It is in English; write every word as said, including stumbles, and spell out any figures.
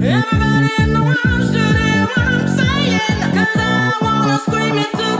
Everybody in the world should hear what I'm saying, 'cause I wanna scream into